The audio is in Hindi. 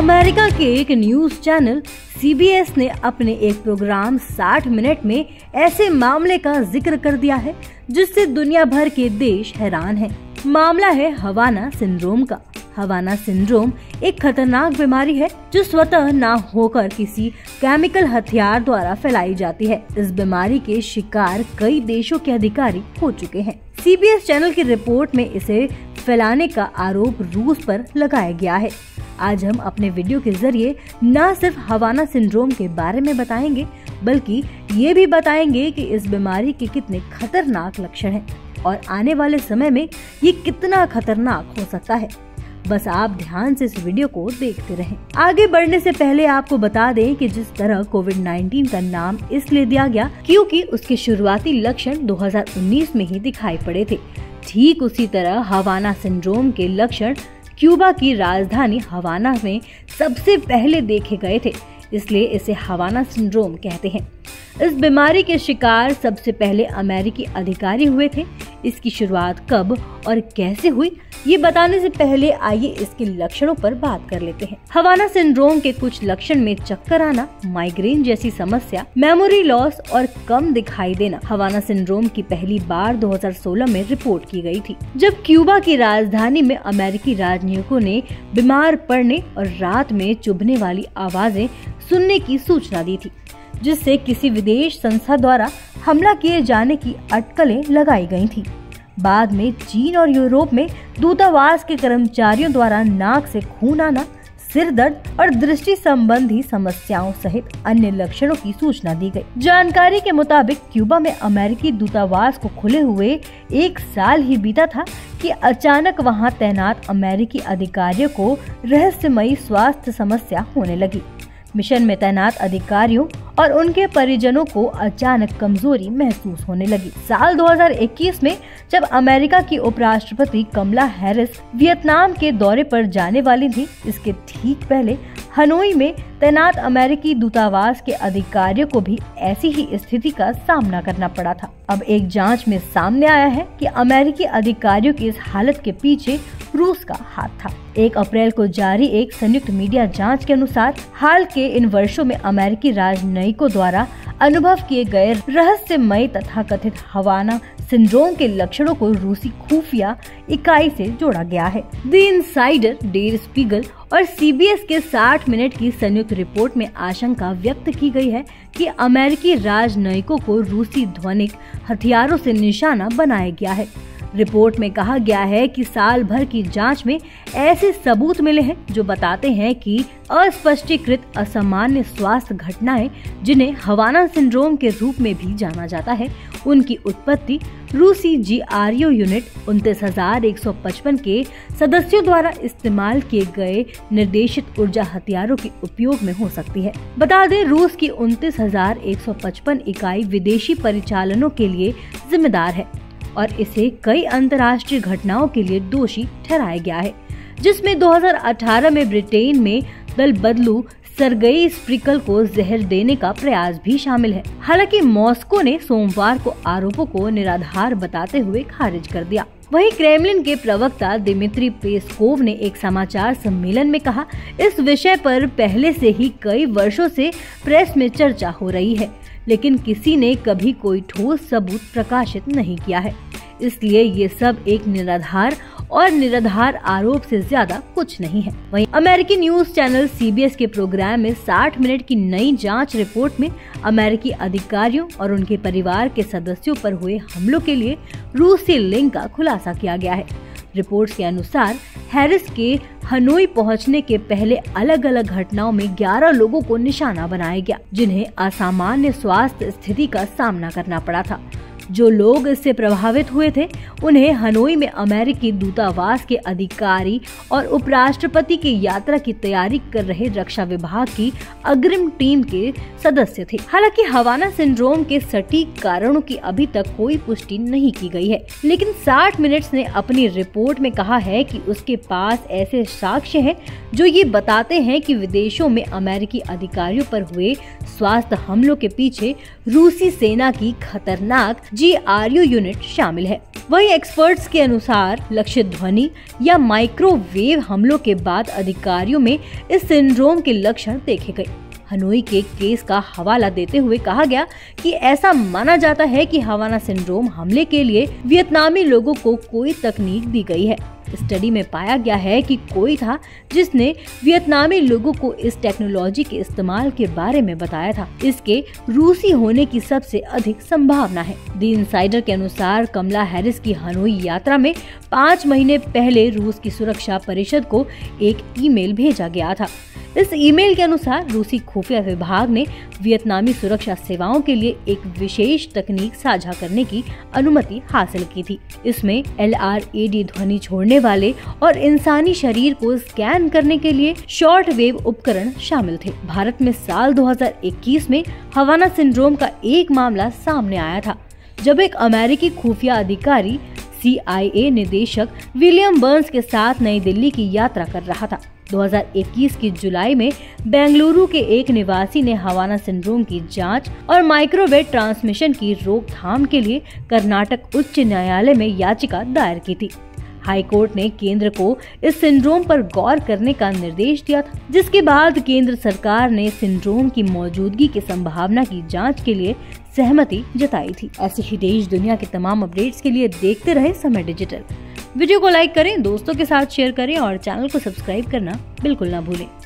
अमेरिका के एक न्यूज चैनल CBS ने अपने एक प्रोग्राम 60 मिनट में ऐसे मामले का जिक्र कर दिया है जिससे दुनिया भर के देश हैरान हैं। मामला है हवाना सिंड्रोम का। हवाना सिंड्रोम एक खतरनाक बीमारी है जो स्वतः ना होकर किसी केमिकल हथियार द्वारा फैलाई जाती है। इस बीमारी के शिकार कई देशों के अधिकारी हो चुके हैं। CBS चैनल की रिपोर्ट में इसे फैलाने का आरोप रूस पर लगाया गया है। आज हम अपने वीडियो के जरिए न सिर्फ हवाना सिंड्रोम के बारे में बताएंगे बल्कि ये भी बताएंगे कि इस बीमारी के कितने खतरनाक लक्षण हैं और आने वाले समय में ये कितना खतरनाक हो सकता है। बस आप ध्यान से इस वीडियो को देखते रहें। आगे बढ़ने से पहले आपको बता दें कि जिस तरह कोविड-19 का नाम इसलिए दिया गया क्योंकि उसके शुरुआती लक्षण 2019 में ही दिखाई पड़े थे, ठीक उसी तरह हवाना सिंड्रोम के लक्षण क्यूबा की राजधानी हवाना में सबसे पहले देखे गए थे, इसलिए इसे हवाना सिंड्रोम कहते हैं। इस बीमारी के शिकार सबसे पहले अमेरिकी अधिकारी हुए थे। इसकी शुरुआत कब और कैसे हुई ये बताने से पहले आइए इसके लक्षणों पर बात कर लेते हैं। हवाना सिंड्रोम के कुछ लक्षण में चक्कर आना, माइग्रेन जैसी समस्या, मेमोरी लॉस और कम दिखाई देना हवाना सिंड्रोम की पहली बार 2016 में रिपोर्ट की गई थी, जब क्यूबा की राजधानी में अमेरिकी राजनयिकों ने बीमार पड़ने और रात में चुभने वाली आवाजें सुनने की सूचना दी थी, जिससे किसी विदेश संस्था द्वारा हमला किए जाने की अटकलें लगाई गई थी। बाद में चीन और यूरोप में दूतावास के कर्मचारियों द्वारा नाक से खून आना, सिर दर्द और दृष्टि संबंधी समस्याओं सहित अन्य लक्षणों की सूचना दी गई। जानकारी के मुताबिक क्यूबा में अमेरिकी दूतावास को खुले हुए 1 साल ही बीता था कि अचानक वहां तैनात अमेरिकी अधिकारियों को रहस्यमयी स्वास्थ्य समस्या होने लगी। मिशन में तैनात अधिकारियों और उनके परिजनों को अचानक कमजोरी महसूस होने लगी। साल 2021 में जब अमेरिका की उपराष्ट्रपति कमला हैरिस वियतनाम के दौरे पर जाने वाली थी, इसके ठीक पहले हनोई में तैनात अमेरिकी दूतावास के अधिकारियों को भी ऐसी ही स्थिति का सामना करना पड़ा था। अब एक जांच में सामने आया है कि अमेरिकी अधिकारियों की इस हालत के पीछे रूस का हाथ था। 1 अप्रैल को जारी एक संयुक्त मीडिया जांच के अनुसार हाल के इन वर्षों में अमेरिकी राजनयिकों द्वारा अनुभव किए गए रहस्यमय तथाकथित हवाना सिंड्रोम के लक्षणों को रूसी खुफिया इकाई से जोड़ा गया है। द इनसाइडर, डेयर स्पीगल और CBS के 60 मिनट की संयुक्त रिपोर्ट में आशंका व्यक्त की गई है कि अमेरिकी राजनयिकों को रूसी ध्वनिक हथियारों से निशाना बनाया गया है। रिपोर्ट में कहा गया है कि साल भर की जांच में ऐसे सबूत मिले हैं जो बताते हैं कि अस्पष्टीकृत असामान्य स्वास्थ्य घटनाएं, जिन्हें हवाना सिंड्रोम के रूप में भी जाना जाता है, उनकी उत्पत्ति रूसी GRU यूनिट 29155 के सदस्यों द्वारा इस्तेमाल किए गए निर्देशित ऊर्जा हथियारों के उपयोग में हो सकती है। बता दें, रूस की 29155 इकाई विदेशी परिचालनों के लिए जिम्मेदार है और इसे कई अंतर्राष्ट्रीय घटनाओं के लिए दोषी ठहराया गया है, जिसमें 2018 में ब्रिटेन में दल बदलू सरगेई स्क्रिपल को जहर देने का प्रयास भी शामिल है। हालांकि मॉस्को ने सोमवार को आरोपों को निराधार बताते हुए खारिज कर दिया। वहीं क्रेमलिन के प्रवक्ता दिमित्री पेस्कोव ने एक समाचार सम्मेलन में कहा, इस विषय पर पहले से ही कई वर्षों से प्रेस में चर्चा हो रही है लेकिन किसी ने कभी कोई ठोस सबूत प्रकाशित नहीं किया है, इसलिए ये सब एक निराधार और निराधार आरोप से ज्यादा कुछ नहीं है। वहीं अमेरिकी न्यूज चैनल CBS के प्रोग्राम में 60 मिनट की नई जांच रिपोर्ट में अमेरिकी अधिकारियों और उनके परिवार के सदस्यों पर हुए हमलों के लिए रूसी लिंक का खुलासा किया गया है। रिपोर्ट्स के अनुसार हैरिस के हनोई पहुंचने के पहले अलग अलग घटनाओं में 11 लोगों को निशाना बनाया गया जिन्हें असामान्य स्वास्थ्य स्थिति का सामना करना पड़ा था। जो लोग इससे प्रभावित हुए थे उन्हें हनोई में अमेरिकी दूतावास के अधिकारी और उपराष्ट्रपति की यात्रा की तैयारी कर रहे रक्षा विभाग की अग्रिम टीम के सदस्य थे। हालांकि हवाना सिंड्रोम के सटीक कारणों की अभी तक कोई पुष्टि नहीं की गई है, लेकिन 60 मिनट्स ने अपनी रिपोर्ट में कहा है कि उसके पास ऐसे साक्ष्य हैं जो ये बताते हैं कि विदेशों में अमेरिकी अधिकारियों पर हुए स्वास्थ्य हमलों के पीछे रूसी सेना की खतरनाक GRU यूनिट शामिल है। वहीं एक्सपर्ट्स के अनुसार लक्ष्य ध्वनि या माइक्रोवेव हमलों के बाद अधिकारियों में इस सिंड्रोम के लक्षण देखे गए। हनोई के केस का हवाला देते हुए कहा गया कि ऐसा माना जाता है कि हवाना सिंड्रोम हमले के लिए वियतनामी लोगों को कोई तकनीक दी गई है। स्टडी में पाया गया है कि कोई था जिसने वियतनामी लोगों को इस टेक्नोलॉजी के इस्तेमाल के बारे में बताया था। इसके रूसी होने की सबसे अधिक संभावना है। द इनसाइडर के अनुसार कमला हैरिस की हनोई यात्रा में 5 महीने पहले रूस की सुरक्षा परिषद को एक ईमेल भेजा गया था। इस ईमेल के अनुसार रूसी खुफिया विभाग ने वियतनामी सुरक्षा सेवाओं के लिए एक विशेष तकनीक साझा करने की अनुमति हासिल की थी। इसमें LRAD ध्वनि छोड़ने वाले और इंसानी शरीर को स्कैन करने के लिए शॉर्ट वेव उपकरण शामिल थे। भारत में साल 2021 में हवाना सिंड्रोम का एक मामला सामने आया था, जब एक अमेरिकी खुफिया अधिकारी CIA निदेशक विलियम बर्न्स के साथ नई दिल्ली की यात्रा कर रहा था। 2021 की जुलाई में बेंगलुरु के एक निवासी ने हवाना सिंड्रोम की जांच और माइक्रोवेव ट्रांसमिशन की रोकथाम के लिए कर्नाटक उच्च न्यायालय में याचिका दायर की थी। हाई कोर्ट ने केंद्र को इस सिंड्रोम पर गौर करने का निर्देश दिया था, जिसके बाद केंद्र सरकार ने सिंड्रोम की मौजूदगी की संभावना की जांच के लिए सहमति जताई थी। ऐसे ही देश दुनिया के तमाम अपडेट्स के लिए देखते रहे समय डिजिटल। वीडियो को लाइक करें, दोस्तों के साथ शेयर करें और चैनल को सब्सक्राइब करना बिल्कुल ना भूलें।